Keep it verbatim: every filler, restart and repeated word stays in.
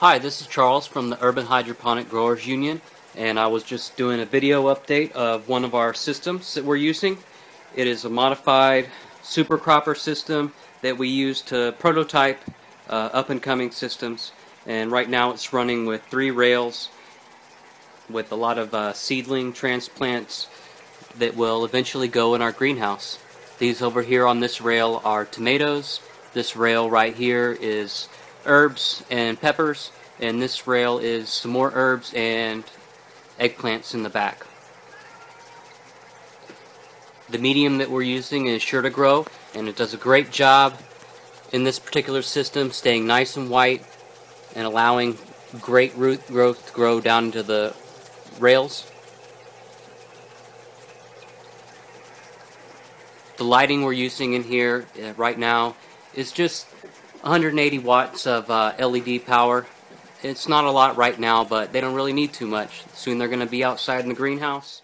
Hi, this is Charles from the Urban Hydroponic Growers Union, and I was just doing a video update of one of our systems that we're using. It is a modified super cropper system that we use to prototype uh, up-and-coming systems, and right now it's running with three rails with a lot of uh, seedling transplants that will eventually go in our greenhouse. These over here on this rail are tomatoes, this rail right here is herbs and peppers, and this rail is some more herbs and eggplants in the back. The medium that we're using is Sure to Grow, and it does a great job in this particular system staying nice and white and allowing great root growth to grow down into the rails. The lighting we're using in here uh, right now is just one hundred eighty watts of uh, L E D power. It's not a lot right now, but they don't really need too much. Soon they're going to be outside in the greenhouse.